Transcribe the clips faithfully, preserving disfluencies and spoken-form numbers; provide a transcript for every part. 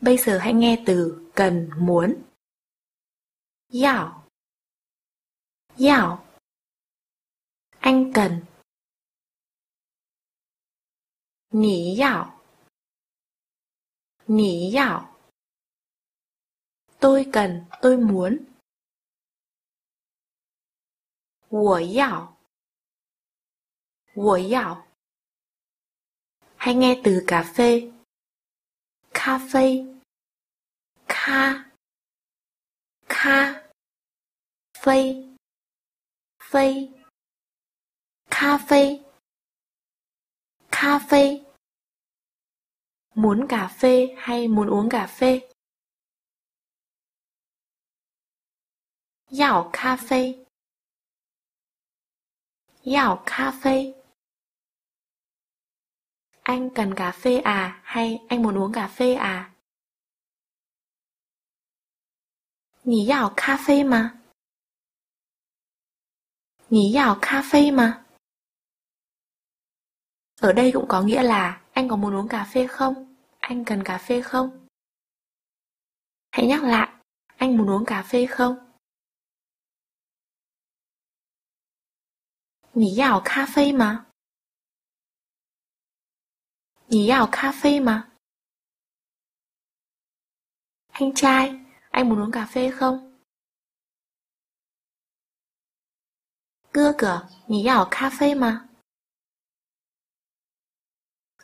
Bây giờ hãy nghe từ cần muốn. Yào. Yào. Anh cần. Nǐ yào. Nǐ yào. Tôi cần, tôi muốn. Wǒ yào. Wǒ yào. Hãy nghe từ cà phê. Cà phê. Ca. Ca. Phê. Phê. Cà phê. Cà phê. Muốn cà phê hay muốn uống cà phê? Yào cà phê. Yào cà phê. Anh cần cà phê à hay anh muốn uống cà phê à? Nǐ yào cà phê mà. Nǐ yào cà phê mà. Ở đây cũng có nghĩa là anh có muốn uống cà phê không? Anh cần cà phê không? Hãy nhắc lại, anh muốn uống cà phê không? Nǐ yào cà phê mà. Nǐ yào cà phê mà. Anh trai, anh muốn uống cà phê không? Gơ gờ, nǐ yào cà phê mà.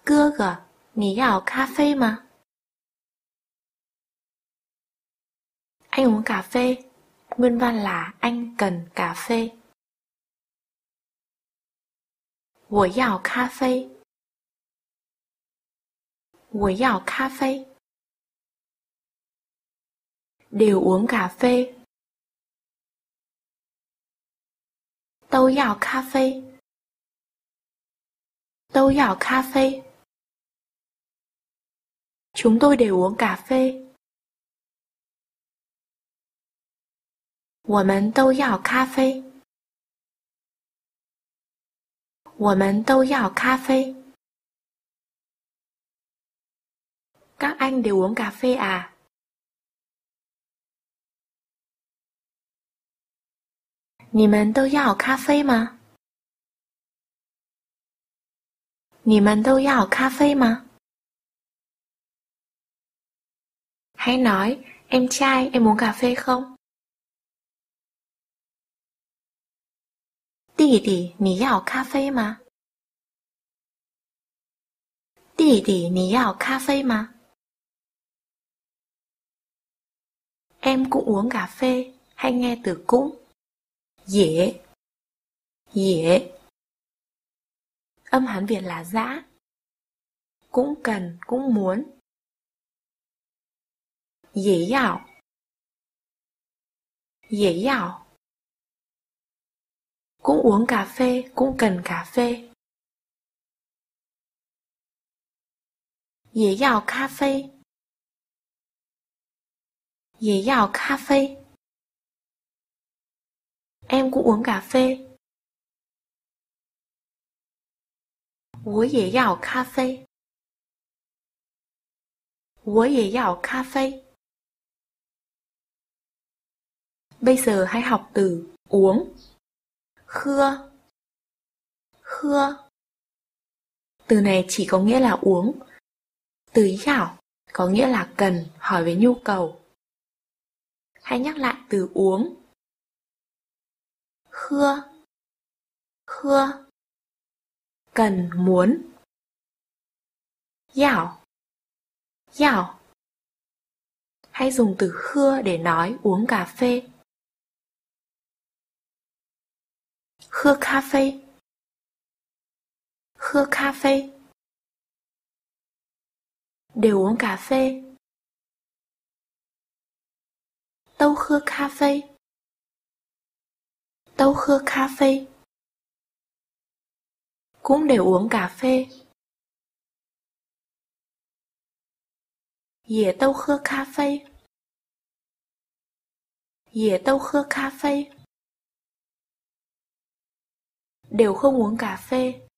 Gơ gờ, nǐ yào cà phê mà. Anh uống cà phê, nguyên văn là anh cần cà phê. Wǒ yào cà phê. Wǒ yào cà phê. Đều uống cà phê. Tâu yào cà phê. Tâu yào cà phê. Chúng tôi đều uống cà phê. Wǒ mén tâu yào cà phê. Wǒ mén tâu yào cà phê. Các anh đều uống cà phê à? Nǐ mén tâu yào cà phê mà. Nǐ mén tâu yào cà phê mà. Hãy nói, em trai, em uống cà phê không? Dì dì, nǐ yào cà phê mà. Dì dì, nǐ yào cà phê mà. Em cũng uống cà phê, hãy nghe từ cũng. Dễ. Dễ. Âm Hán Việt là dã. Cũng cần, cũng muốn. Dễ yào. Dễ yào. Cũng uống cà phê, cũng cần cà phê. Dễ yào cà phê. Dễ yào cà phê. Em cũng uống cà phê. Wǒ yě yào cà phê. Wǒ yě yào cà phê. Bây giờ hãy học từ uống. Khưa. Khưa. Từ này chỉ có nghĩa là uống. Từ yào có nghĩa là cần, hỏi về nhu cầu. Hãy nhắc lại từ uống. Khưa. Khưa. Cần, muốn. Yào. Yào. Hãy dùng từ khưa để nói uống cà phê. Khưa cà phê. Khưa cà phê. Đều uống cà phê. Tâu khưa cà phê. Tâu khưa cà phê. Cũng đều uống cà phê. Dễ tâu khưa cà phê. Dễ tâu khưa cà phê. Đều không uống cà phê.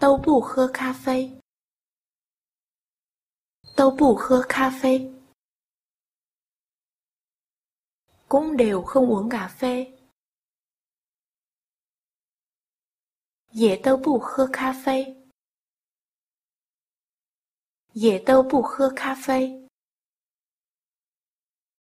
Tâu bù khưa cà phê. Tớ bủ khơ cà phê. Cũng đều không uống cà phê. Dễ tớ bủ khơ cà phê. Dễ tớ bủ khơ cà phê.